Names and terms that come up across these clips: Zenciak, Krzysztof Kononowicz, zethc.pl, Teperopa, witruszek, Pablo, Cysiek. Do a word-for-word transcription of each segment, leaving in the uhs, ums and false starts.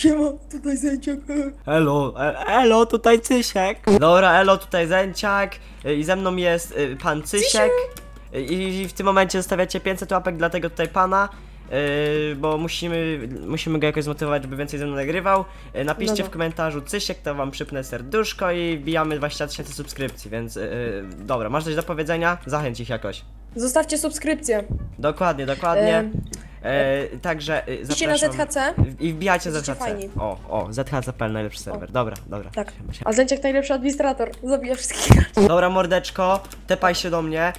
Siema, tutaj Zenciak. Elo, e, elo, tutaj Cysiek. Dobra, elo, tutaj Zenciak. I ze mną jest y, pan Cysiek. I, I w tym momencie zostawiacie pięćset łapek dla tego tutaj pana. Yy, bo musimy, musimy go jakoś zmotywować, żeby więcej ze mną nagrywał. Yy, napiszcie dobra w komentarzu Cysiek, to wam przypnę serduszko i bijamy dwadzieścia tysięcy subskrypcji, więc yy, dobra, masz coś do powiedzenia? Zachęć ich jakoś. Zostawcie subskrypcję. Dokładnie, dokładnie. Yy, yy, także yy, zapraszam. Na zet ha ce. I wbijajcie zet ha ce. Fajni. O, o, zet ha ce kropka pe el najlepszy serwer. O. Dobra, dobra. Tak. A Zenciak najlepszy administrator. Zabija wszystkich. Dobra, mordeczko, tepaj się do mnie.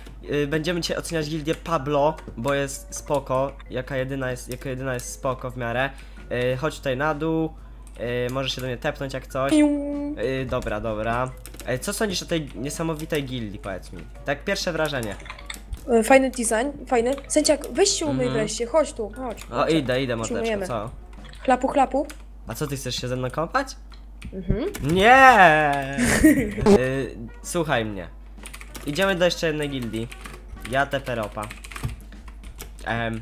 Będziemy dzisiaj oceniać gildię Pablo, bo jest spoko, jaka jedyna jest, jaka jedyna jest spoko w miarę. Yy, chodź tutaj na dół, yy, możesz się do mnie tepnąć jak coś. Yy, dobra, dobra. Yy, co sądzisz o tej niesamowitej gildii, powiedz mi? Tak, pierwsze wrażenie. Yy, fajny design, fajny. Zenciak, weź się umyj mm. wreszcie, chodź tu, chodź. O, idę, idę mordeczko, co? Chlapu, chlapu. A co, ty chcesz się ze mną kąpać? Mhm. Nie! Yy, słuchaj mnie. Idziemy do jeszcze jednej gildii. Ja Teperopa. Ehm,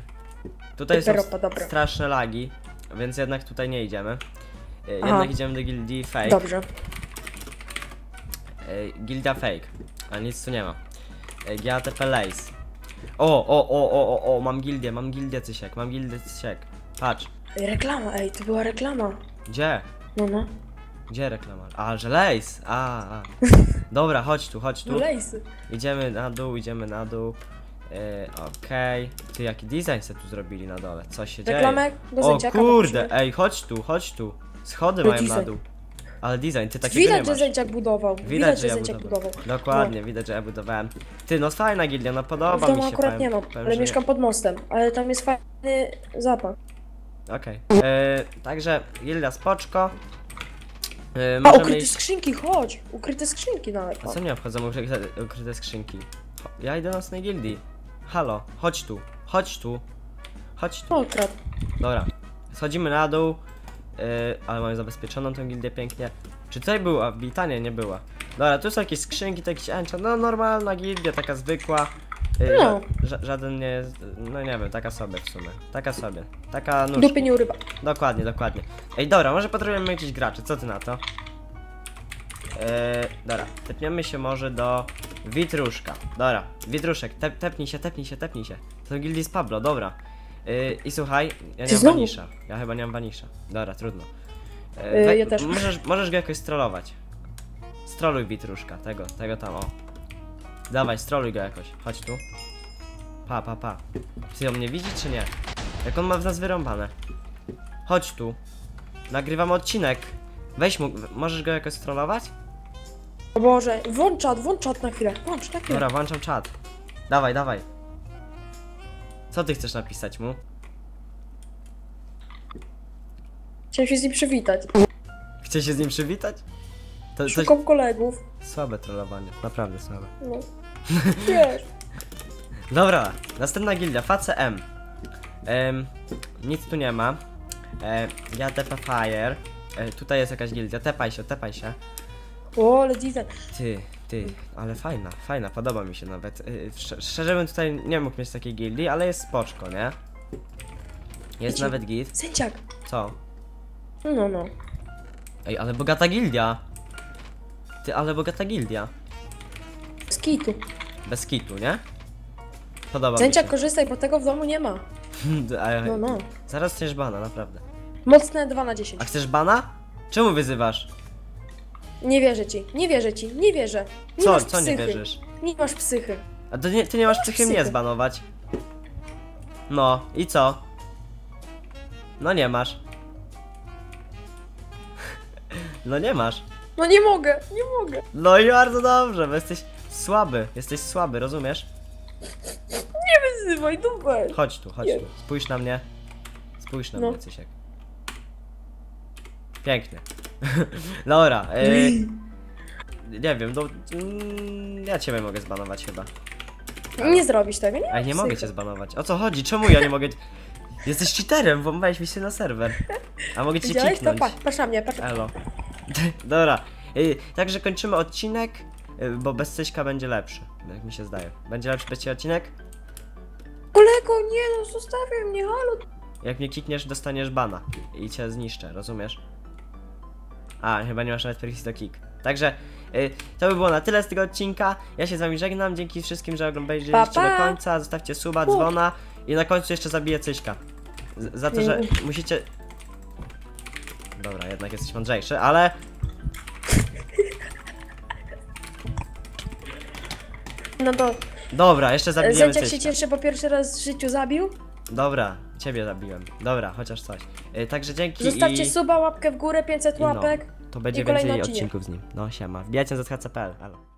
tutaj Teperopa, są dobra. straszne lagi, więc jednak tutaj nie idziemy. E, jednak idziemy do gildii Fake. Dobrze. E, gilda Fake, a nic tu nie ma. E, ja Tepelace. O, o, o, o, o, o, mam gildię, mam gildię Cysiek, mam gildię Cysiek. Patrz. Reklama, ej, to była reklama. Gdzie? No, no. Gdzie reklama? A, że Lace! A, a. Dobra, chodź tu, chodź tu. Idziemy na dół, idziemy na dół. Yy, Okej. Okay. Ty, jaki design se tu zrobili na dole? Co się Reklamek dzieje? Do o kurde, musimy... ej, chodź tu, chodź tu. Schody no mają design na dół. Ale design, ty takiego widać, nie masz. Że Zenciak budował. Widać, widać że, że Zenciak ja budował. budował. Dokładnie, no. widać, że ja budowałem. Ty, no fajna gildia, no podoba mi się. akurat powiem, nie mam, powiem, ale mieszkam nie... pod mostem. Ale tam jest fajny zapach. Okej. Okay. Yy, także gildia spoczko. Yy, A ukryte iść... skrzynki, chodź! Ukryte skrzynki nawet. A co mnie obchodzą ukryte, ukryte skrzynki? Ja idę do nocnej gildii. Halo, chodź tu, chodź tu, chodź tu. Ukradł. Dobra, schodzimy na dół, yy, ale mamy zabezpieczoną tą gildię pięknie. Czy tutaj była wbitanie? Nie była. Dobra, tu są jakieś skrzynki, to jakieś encha, no normalna gildia, taka zwykła. Yy, no. ża żaden nie jest, no nie wiem, taka sobie w sumie, taka sobie, taka nóżka. Dupy nie urywa. Dokładnie, dokładnie. Ej, dobra, może potrzebujemy jakichś graczy, co ty na to? Yy, dobra, tepniemy się może do witruszka, dobra, witruszek, Tep tepnij się, tepnij się, tepnij się. To gildii z Pablo, dobra. Yy, I słuchaj, ja nie mam wanisza, ja chyba nie mam wanisza, dobra, trudno. Yy, yy, ja też. Możesz, możesz go jakoś strollować. Stroluj witruszka, tego, tego tam, o. Dawaj, stroluj go jakoś, chodź tu. Pa, pa, pa. Czy on mnie widzi, czy nie? Jak on ma w nas wyrąbane. Chodź tu. Nagrywam odcinek. Weź mu, możesz go jakoś strollować? O Boże, włącz czat, włącz czat na chwilę, włącz na chwilę. Dobra, włączam czat. Dawaj, dawaj. Co ty chcesz napisać mu? Chciałem się z nim przywitać. Chcesz się z nim przywitać? To, Szukam coś... kolegów. Słabe trollowanie, naprawdę słabe. No. Wiesz. Dobra, następna gildia, F A C M. Ym, nic tu nie ma. Yy, ja tepa fire. Yy, tutaj jest jakaś gildia, tepaj się, tepaj się. O, ale design. Ty, ty, ale fajna, fajna, podoba mi się nawet. Yy, sz szczerze bym tutaj nie mógł mieć takiej gildii, ale jest spoczko, nie? Jest Wiecie, nawet git. Zenciak. Co? No, no. Ej, ale bogata gildia. Ty, ale bogata gildia. Bez kitu. Bez kitu, nie? Podoba Zenciak, mi się. Korzystaj, bo tego w domu nie ma. No, no. Zaraz chcesz bana, naprawdę. Mocne dwa na dziesięć. A chcesz bana? Czemu wyzywasz? Nie wierzę ci, nie wierzę ci, nie wierzę. Nie co, masz co psychy. nie wierzysz? Nie masz psychy. A to nie, ty nie masz psychy, psychy mnie zbanować. No, i co? No nie masz. No nie masz. No nie mogę, nie mogę. No i bardzo dobrze, bo jesteś słaby, jesteś słaby, rozumiesz? Nie wyzywaj, dupę. Chodź tu, chodź nie. tu, spójrz na mnie. Spójrz na no. mnie, Cysiek. Pięknie. Dobra, yy, nie wiem, do, mm, ja ciebie mogę zbanować chyba. Nie zrobisz tego, nie? A nie mogę cię zbanować, o co chodzi, czemu ja nie mogę? Jesteś cheaterem, bo mi się na serwer. A mogę cię kliknąć. To patrz, patrz na mnie, patrz. Elo. Dobra, yy, także kończymy odcinek, yy, bo bez Cyśka będzie lepszy, jak mi się zdaje. Będzie lepszy bez ciebie odcinek? Kolego, nie no, zostawiaj mnie, halo. Jak mnie kikniesz, dostaniesz bana i cię zniszczę, rozumiesz? A, chyba nie masz nawet prefix do kick. Także y, to by było na tyle z tego odcinka. Ja się z wami żegnam, dzięki wszystkim, że oglądaliście pa, pa. do końca. Zostawcie suba, Uch. dzwona i na końcu jeszcze zabiję Cyśka. Z, za to, że musicie... Dobra, jednak jesteś mądrzejszy, ale... No to... Dobra, jeszcze zabijemy Zenciak Cyśka. Zenciak się cieszy, bo pierwszy raz w życiu zabił. Dobra, ciebie zabiłem. Dobra, chociaż coś. Yy, także dzięki. Zostawcie i... suba, łapkę w górę, pięćset łapek. No, to będzie więcej odcinek odcinków z nim. No siema. Wbijajcie na zet ha ce kropka pe el.